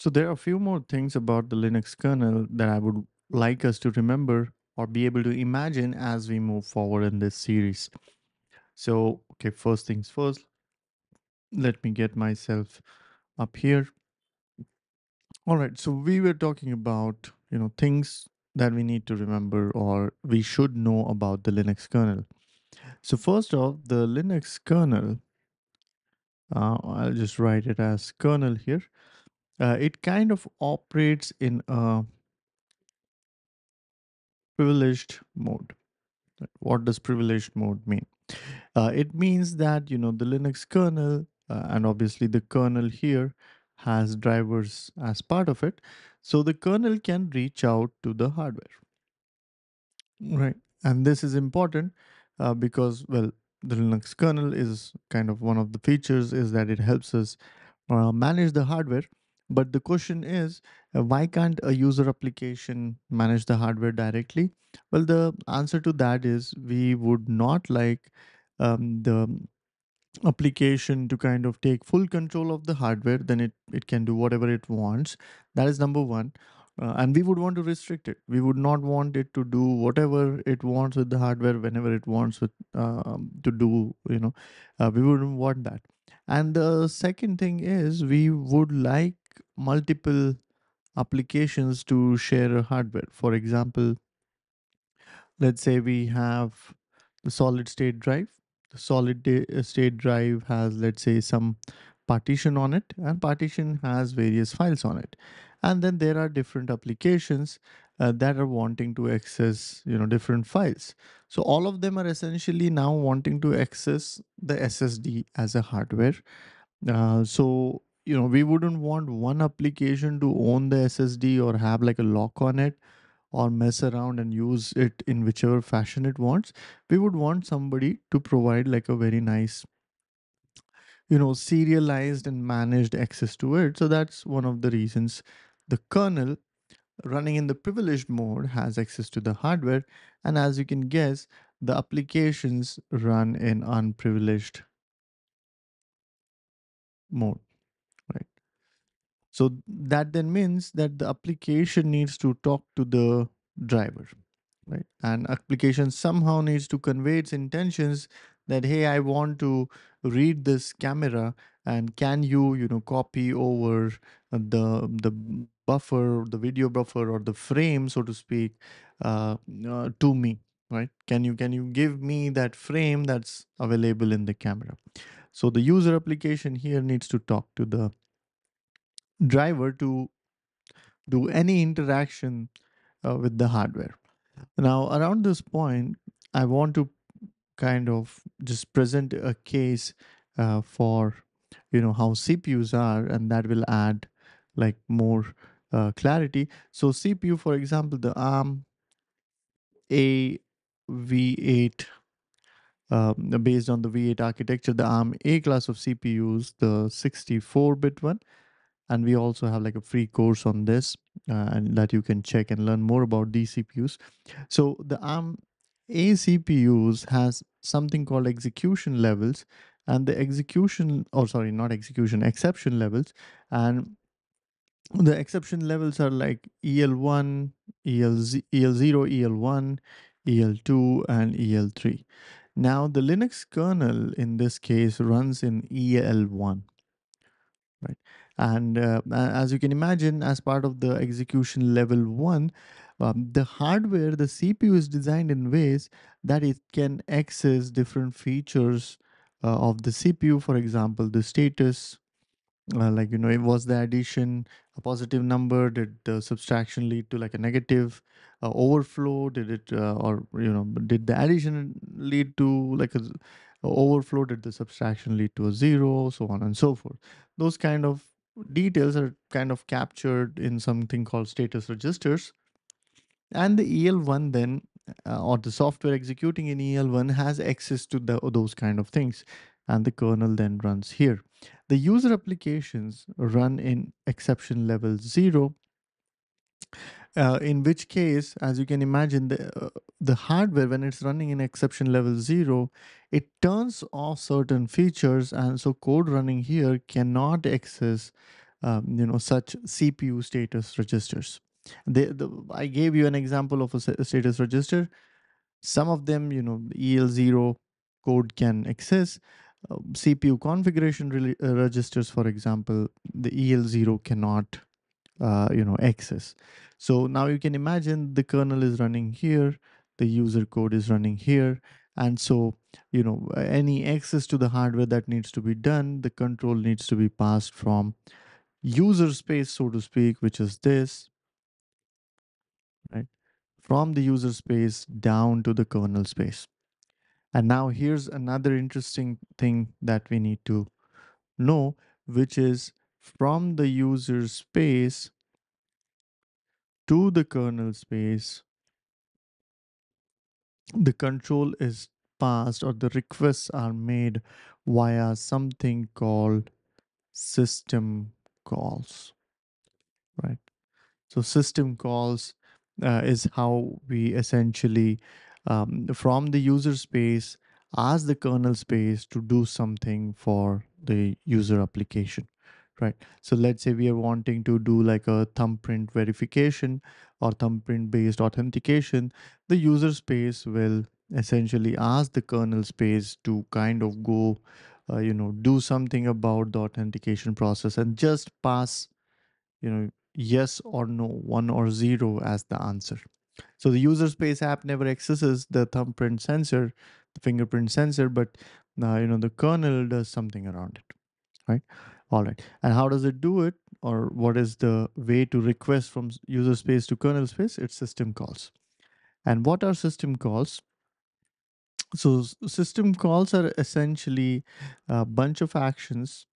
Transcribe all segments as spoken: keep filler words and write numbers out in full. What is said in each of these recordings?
So there are a few more things about the Linux kernel that I would like us to remember or be able to imagine as we move forward in this series. So, okay, first things first, let me get myself up here. All right, so we were talking about, you know, things that we need to remember or we should know about the Linux kernel. So first off, the Linux kernel, uh, I'll just write it as kernel here. Uh, it kind of operates in a privileged mode. What does privileged mode mean? Uh, it means that, you know, the Linux kernel uh, and obviously the kernel here has drivers as part of it. So the kernel can reach out to the hardware, right? And this is important uh, because, well, the Linux kernel is kind of one of the features is that it helps us uh, manage the hardware. But the question is, uh, why can't a user application manage the hardware directly? Well, the answer to that is we would not like um, the application to kind of take full control of the hardware. Then it, it can do whatever it wants. That is number one. Uh, and we would want to restrict it. We would not want it to do whatever it wants with the hardware, whenever it wants with, uh, to do, you know, uh, we wouldn't want that. And the second thing is we would like multiple applications to share a hardware. For example, let's say we have the solid state drive. The solid state drive has, let's say, some partition on it, and partition has various files on it. And then there are different applications uh, that are wanting to access, you know, different files. So all of them are essentially now wanting to access the S S D as a hardware. Uh, so, you know, we wouldn't want one application to own the S S D or have like a lock on it or mess around and use it in whichever fashion it wants. We would want somebody to provide like a very nice, you know, serialized and managed access to it. So that's one of the reasons the kernel running in the privileged mode has access to the hardware. And as you can guess, the applications run in unprivileged mode, right? So that then means that the application needs to talk to the driver, right? And application somehow needs to convey its intentions that, hey, I want to read this camera and can you, you know, copy over the, the buffer, the video buffer or the frame, so to speak, uh, uh, to me, right? Can you, can you give me that frame that's available in the camera? So the user application here needs to talk to the driver to do any interaction uh, with the hardware. Now, around this point, I want to kind of just present a case uh, for, you know, how C P Us are, and that will add like more uh, clarity. So C P U, for example, the ARM A V eight, um, based on the V eight architecture, the ARM A class of C P Us, the sixty-four bit one. And we also have like a free course on this uh, and that you can check and learn more about these C P Us. So the ARM A C P Us has something called execution levels, and the execution, or sorry, not execution, exception levels. And the exception levels are like E L one, E L zero, E L one, E L two, and E L three. Now the Linux kernel in this case runs in E L one, right? And uh, as you can imagine, as part of the execution level one, Um, the hardware, the C P U is designed in ways that it can access different features uh, of the C P U. For example, the status, uh, like, you know, it was the addition, a positive number, did the subtraction lead to like a negative uh, overflow? Did it, uh, or, you know, did the addition lead to like a overflow? Did the subtraction lead to a zero? So on and so forth. Those kind of details are kind of captured in something called status registers. And the E L one then, uh, or the software executing in E L one has access to the, those kind of things. And the kernel then runs here. The user applications run in exception level zero, uh, in which case, as you can imagine, the, uh, the hardware, when it's running in exception level zero, it turns off certain features. And so code running here cannot access um, you know, such C P U status registers. They, the, I gave you an example of a status register. Some of them, you know, E L zero code can access. Uh, C P U configuration re uh, registers, for example, the E L zero cannot, uh, you know, access. So now you can imagine the kernel is running here, the user code is running here. And so, you know, any access to the hardware that needs to be done, the control needs to be passed from user space, so to speak, which is this, right? From the user space down to the kernel space. And now here's another interesting thing that we need to know, which is from the user space to the kernel space, the control is passed, or the requests are made via something called system calls, right? So system calls uh, is how we essentially um, from the user space ask the kernel space to do something for the user application, right? So let's say we are wanting to do like a thumbprint verification or thumbprint based authentication. The user space will essentially ask the kernel space to kind of go, uh, you know, do something about the authentication process and just pass, you know, yes or no, one or zero as the answer. So the user space app never accesses the thumbprint sensor, the fingerprint sensor, but uh, you know, the kernel does something around it, right? All right. And how does it do it, or what is the way to request from user space to kernel space? It's system calls. And what are system calls? So system calls are essentially a bunch of actions.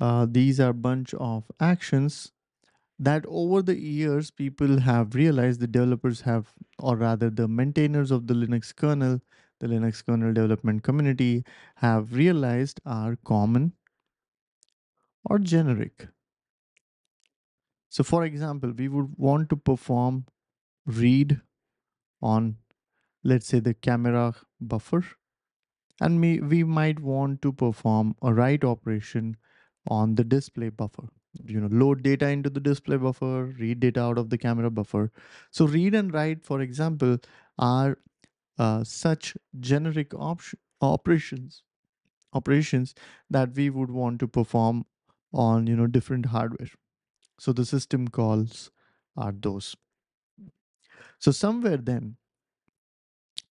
Uh, these are a bunch of actions that over the years, people have realized, the developers have, or rather the maintainers of the Linux kernel, the Linux kernel development community have realized are common or generic. So for example, we would want to perform read on, let's say, the camera buffer, and we, we might want to perform a write operation on the display buffer, you know, load data into the display buffer, read data out of the camera buffer. So read and write, for example, are uh, such generic option operations operations that we would want to perform on, you know, different hardware. So the system calls are those. So somewhere then,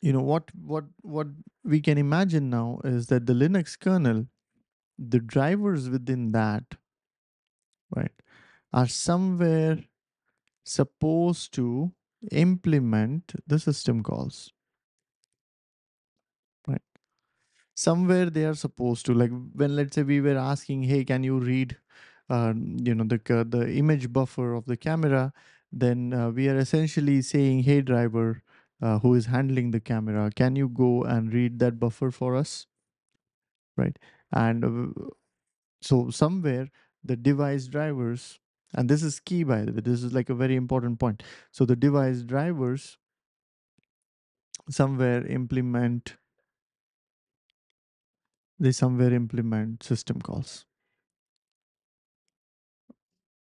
you know, what what what we can imagine now is that the Linux kernel, the drivers within that, right, are somewhere supposed to implement the system calls. Somewhere they are supposed to, like when, let's say, we were asking, hey, can you read, uh, you know, the, uh, the image buffer of the camera? Then uh, we are essentially saying, hey, driver, uh, who is handling the camera, can you go and read that buffer for us? Right. And uh, so somewhere the device drivers, and this is key, by the way, this is like a very important point. So the device drivers somewhere implement They somewhere implement system calls,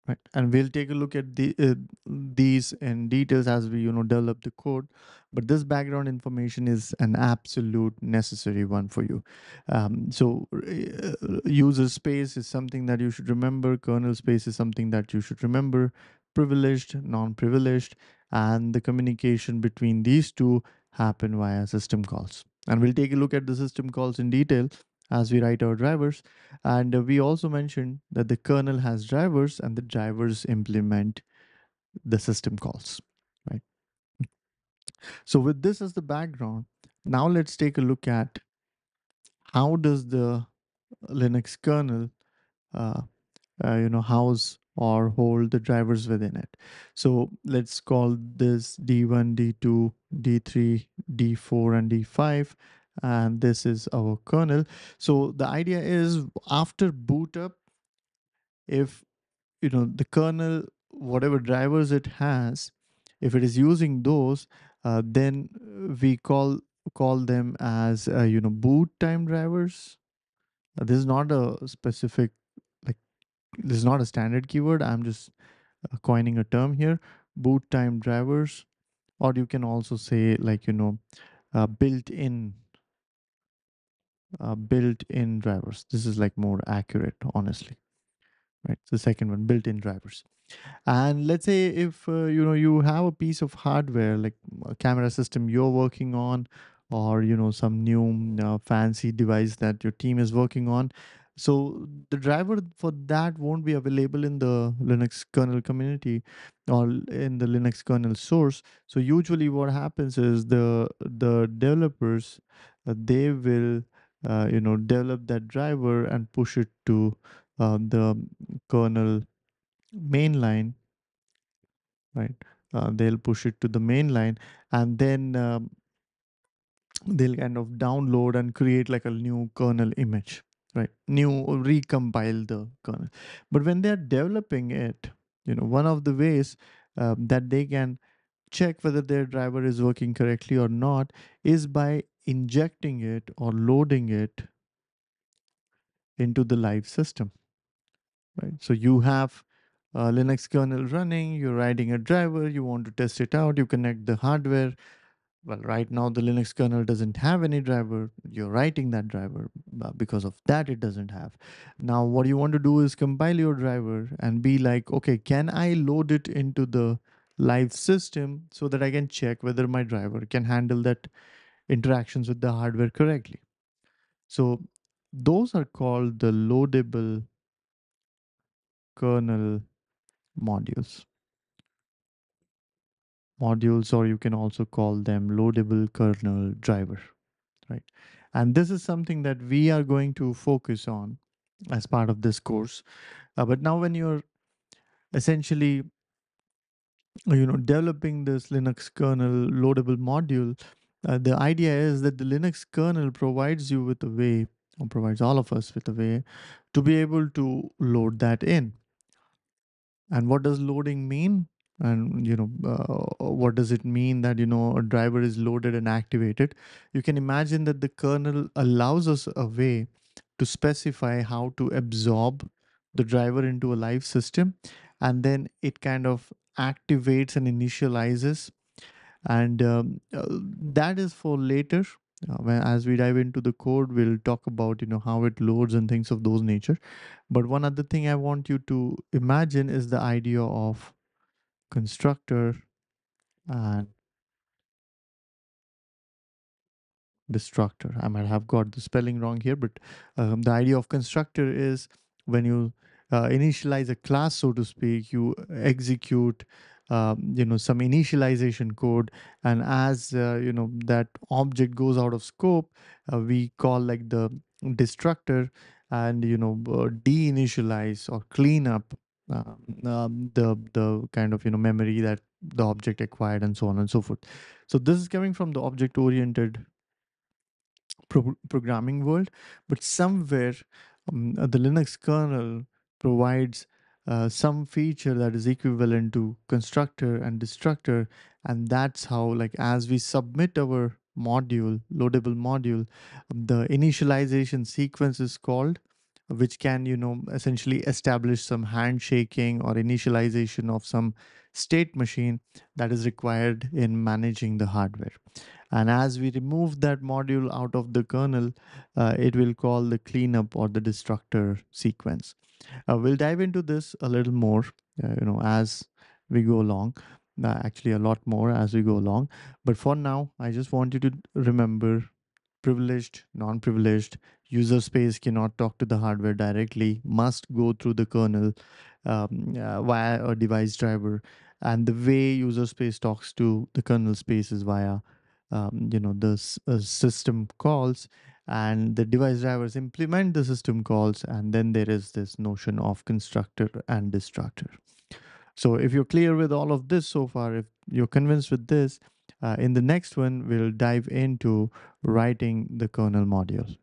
right? And we'll take a look at the, uh, these in details as we, you know, develop the code. But this background information is an absolute necessary one for you. Um, so uh, user space is something that you should remember. Kernel space is something that you should remember. Privileged, non-privileged, and the communication between these two happen via system calls. And we'll take a look at the system calls in detail as we write our drivers. And uh, we also mentioned that the kernel has drivers, and the drivers implement the system calls, right? So with this as the background, now let's take a look at how does the Linux kernel, uh, uh, you know, house or hold the drivers within it. So let's call this D one, D two, D three, D four, and D five. And this is our kernel. So the idea is, after boot up, if, you know, the kernel, whatever drivers it has, if it is using those, uh, then we call call them as uh, you know, boot time drivers. Uh, this is not a specific this is not a standard keyword, I'm just coining a term here, boot time drivers, or you can also say like, you know, uh, built-in uh, built-in drivers. This is like more accurate, honestly, right? The second one, built-in drivers. And let's say if uh, you know, you have a piece of hardware like a camera system you're working on, or you know, some new uh, fancy device that your team is working on. So the driver for that won't be available in the Linux kernel community or in the Linux kernel source. So usually what happens is the the developers, uh, they will uh, you know, develop that driver and push it to uh, the kernel mainline, right? Uh, they'll push it to the mainline, and then um, they'll kind of download and create like a new kernel image. Right, new or recompile the kernel. But when they're developing it, you know, one of the ways uh, that they can check whether their driver is working correctly or not is by injecting it or loading it into the live system. Right, so you have a Linux kernel running, you're writing a driver, you want to test it out, you connect the hardware. Well, right now the Linux kernel doesn't have any driver. You're writing that driver, but because of that it doesn't have. Now what you want to do is compile your driver and be like, okay, can I load it into the live system so that I can check whether my driver can handle that interactions with the hardware correctly? So those are called the loadable kernel modules. Modules, or you can also call them loadable kernel driver, right? And this is something that we are going to focus on as part of this course. Uh, but now when you're essentially, you know, developing this Linux kernel loadable module, uh, the idea is that the Linux kernel provides you with a way, or provides all of us with a way to be able to load that in. And what does loading mean? And you know, uh, what does it mean that, you know, a driver is loaded and activated? You can imagine that the kernel allows us a way to specify how to absorb the driver into a live system, and then it kind of activates and initializes. And um, uh, that is for later. Uh, when, as we dive into the code, we'll talk about, you know, how it loads and things of those nature. But one other thing I want you to imagine is the idea of constructor and destructor. I might have got the spelling wrong here, but um, the idea of constructor is when you uh, initialize a class, so to speak, you execute um, you know, some initialization code, and as uh, you know, that object goes out of scope, uh, we call like the destructor, and you know, uh, deinitialize or clean up Uh, um, the the kind of, you know, memory that the object acquired, and so on and so forth. So this is coming from the object-oriented pro programming world, but somewhere um, the Linux kernel provides uh, some feature that is equivalent to constructor and destructor, and that's how, like, as we submit our module, loadable module, the initialization sequence is called, which can, you know, essentially establish some handshaking or initialization of some state machine that is required in managing the hardware. And as we remove that module out of the kernel, uh, it will call the cleanup or the destructor sequence. Uh, we'll dive into this a little more, uh, you know, as we go along. Uh, actually, a lot more as we go along. But for now, I just want you to remember, privileged, non-privileged, user space cannot talk to the hardware directly, must go through the kernel um, uh, via a device driver. And the way user space talks to the kernel space is via, um, you know, the uh, system calls, and the device drivers implement the system calls. And then there is this notion of constructor and destructor. So if you're clear with all of this so far, if you're convinced with this, uh, in the next one, we'll dive into writing the kernel module.